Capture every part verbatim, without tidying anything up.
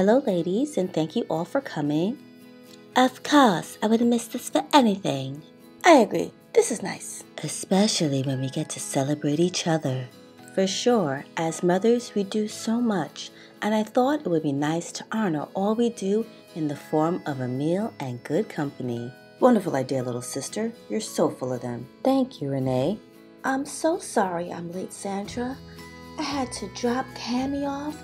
Hello, ladies, and thank you all for coming. Of course, I wouldn't miss this for anything. I agree. This is nice. Especially when we get to celebrate each other. For sure, as mothers, we do so much, and I thought it would be nice to honor all we do in the form of a meal and good company. Wonderful idea, little sister. You're so full of them. Thank you, Renee. I'm so sorry I'm late, Sandra. I had to drop Tammy off,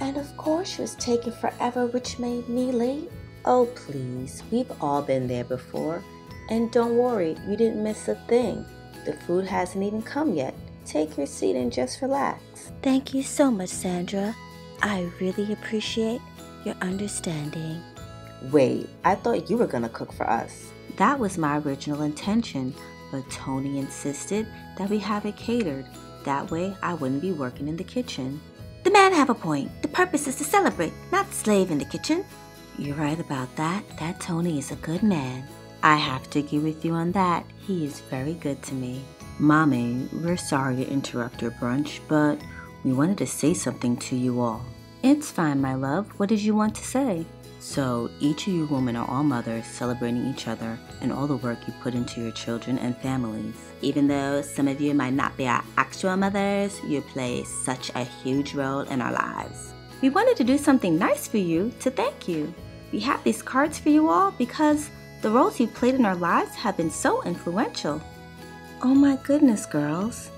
and of course she was taking forever, which made me late. Oh, please. We've all been there before. And don't worry, you didn't miss a thing. The food hasn't even come yet. Take your seat and just relax. Thank you so much, Sandra. I really appreciate your understanding. Wait, I thought you were gonna cook for us. That was my original intention, but Tony insisted that we have it catered. That way I wouldn't be working in the kitchen. The men have a point. The purpose is to celebrate, not slave in the kitchen. You're right about that. That Tony is a good man. I have to agree with you on that. He is very good to me. Mommy, we're sorry to interrupt your brunch, but we wanted to say something to you all. It's fine, my love. What did you want to say? So, each of you women are all mothers celebrating each other and all the work you put into your children and families. Even though some of you might not be our actual mothers, you play such a huge role in our lives. We wanted to do something nice for you to thank you. We have these cards for you all because the roles you've played in our lives have been so influential. Oh my goodness, girls.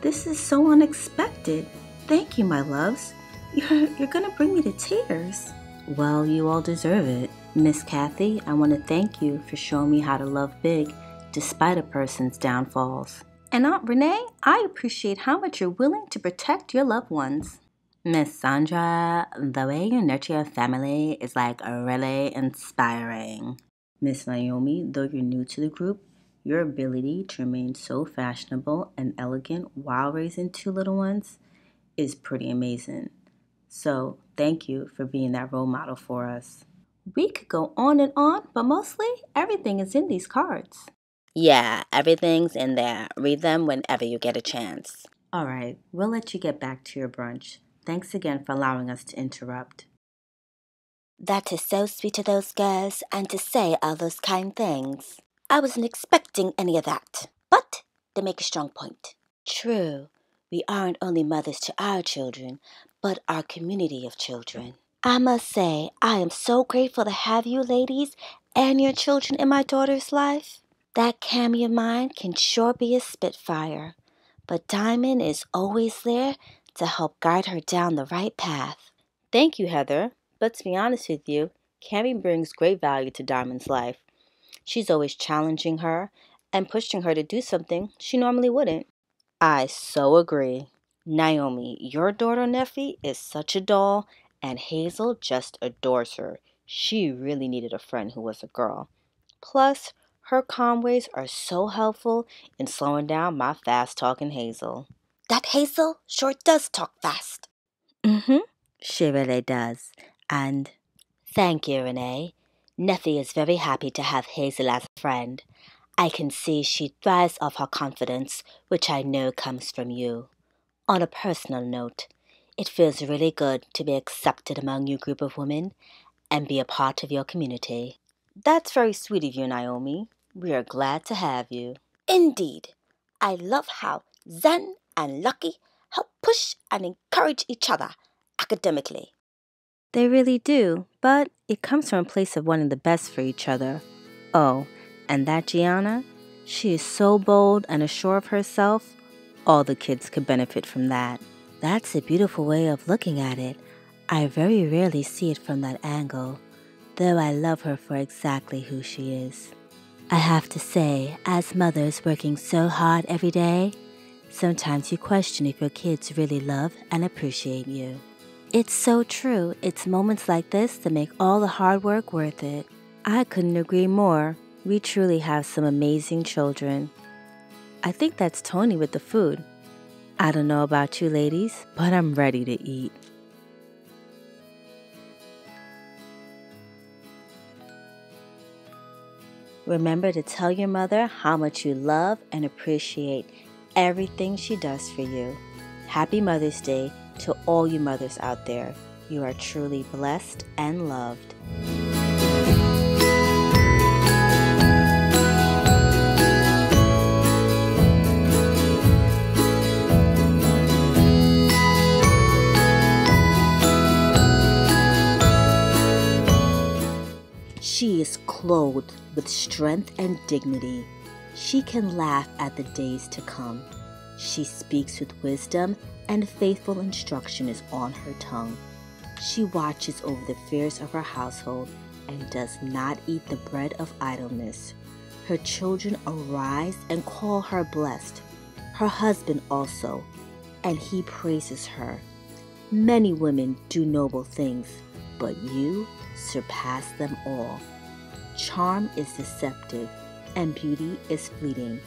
This is so unexpected. Thank you, my loves. You're, you're gonna bring me to tears. Well, you all deserve it. Miss Kathy, I want to thank you for showing me how to love big despite a person's downfalls. And Aunt Renee, I appreciate how much you're willing to protect your loved ones. Miss Sandra, the way you nurture your family is like really inspiring. Miss Naomi, though you're new to the group, your ability to remain so fashionable and elegant while raising two little ones is pretty amazing. So, thank you for being that role model for us. We could go on and on, but mostly everything is in these cards. Yeah, everything's in there. Read them whenever you get a chance. All right, we'll let you get back to your brunch. Thanks again for allowing us to interrupt. That is so sweet of those girls and to say all those kind things. I wasn't expecting any of that, but they make a strong point. True, we aren't only mothers to our children, but our community of children. I must say, I am so grateful to have you ladies and your children in my daughter's life. That Cammy of mine can sure be a spitfire, but Diamond is always there to help guide her down the right path. Thank you, Heather. But to be honest with you, Cammy brings great value to Diamond's life. She's always challenging her and pushing her to do something she normally wouldn't. I so agree. Naomi, your daughter Neffy is such a doll, and Hazel just adores her. She really needed a friend who was a girl. Plus, her calm ways are so helpful in slowing down my fast-talking Hazel. That Hazel sure does talk fast. Mm-hmm. She really does. And thank you, Renee. Neffy is very happy to have Hazel as a friend. I can see she thrives off her confidence, which I know comes from you. On a personal note, it feels really good to be accepted among your group of women and be a part of your community. That's very sweet of you, Naomi. We are glad to have you. Indeed. I love how Zen and Lucky help push and encourage each other academically. They really do, but it comes from a place of wanting the best for each other. Oh, and that Gianna, she is so bold and assured of herself, all the kids could benefit from that. That's a beautiful way of looking at it. I very rarely see it from that angle, though I love her for exactly who she is. I have to say, as mothers working so hard every day, sometimes you question if your kids really love and appreciate you. It's so true. It's moments like this that make all the hard work worth it. I couldn't agree more. We truly have some amazing children. I think that's Tony with the food. I don't know about you ladies, but I'm ready to eat. Remember to tell your mother how much you love and appreciate everything she does for you. Happy Mother's Day to all you mothers out there. You are truly blessed and loved. She is clothed with strength and dignity. She can laugh at the days to come. She speaks with wisdom, and faithful instruction is on her tongue. She watches over the fears of her household and does not eat the bread of idleness. Her children arise and call her blessed, her husband also, and he praises her. Many women do noble things, but you surpass them all. Charm is deceptive, and beauty is fleeting,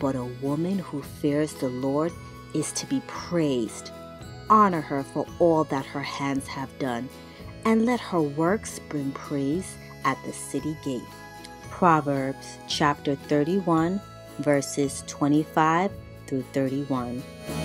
but a woman who fears the Lord is to be praised. Honor her for all that her hands have done, and let her works bring praise at the city gate. Proverbs chapter thirty-one, verses twenty-five through thirty-one.